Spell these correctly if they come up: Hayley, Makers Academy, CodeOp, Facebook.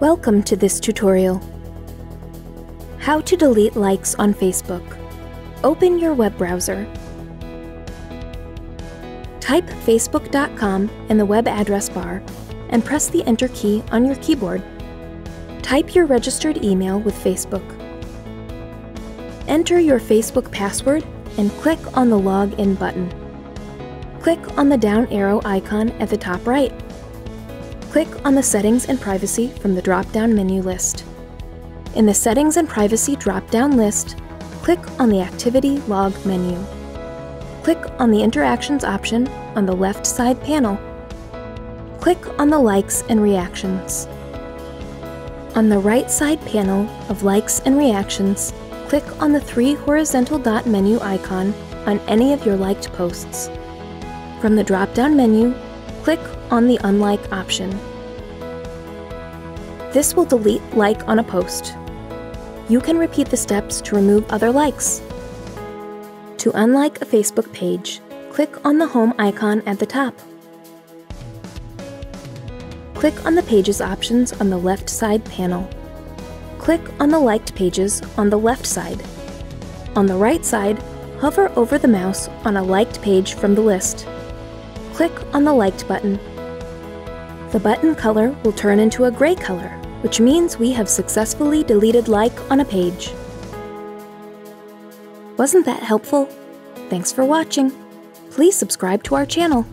Welcome to this tutorial. How to delete likes on Facebook. Open your web browser. Type facebook.com in the web address bar and press the Enter key on your keyboard. Type your registered email with Facebook. Enter your Facebook password and click on the Login button. Click on the down arrow icon at the top right. Click on the Settings and Privacy from the drop-down menu list. In the Settings and Privacy drop-down list, click on the Activity Log menu. Click on the Interactions option on the left side panel. Click on the Likes and Reactions. On the right side panel of Likes and Reactions, click on the three horizontal dot menu icon on any of your liked posts. From the drop-down menu, click on the Unlike option. This will delete like on a post. You can repeat the steps to remove other likes. To unlike a Facebook page, click on the home icon at the top. Click on the Pages options on the left side panel. Click on the Liked pages on the left side. On the right side, hover over the mouse on a liked page from the list. Click on the Liked button. The button color will turn into a gray color, which means we have successfully deleted like on a page. Wasn't that helpful? Thanks for watching. Please subscribe to our channel.